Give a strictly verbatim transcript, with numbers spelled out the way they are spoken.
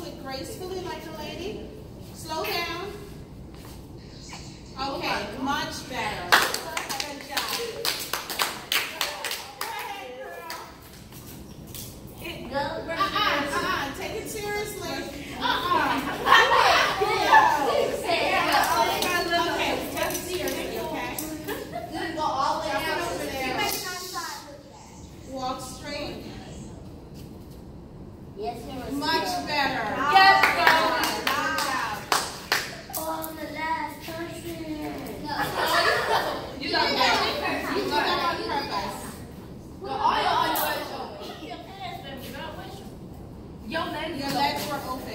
to it gracefully like a lady. Slow down. Okay, much better. Good job. Go ahead, girl. It goes right. Uh-uh, uh-uh. Take it seriously. Uh-uh. Good. Good. Yeah. Okay, let's see your video, okay? Good. Go all the way out over there. Walk straight. Yes, it was much better. Yes, girl. Your legs were open.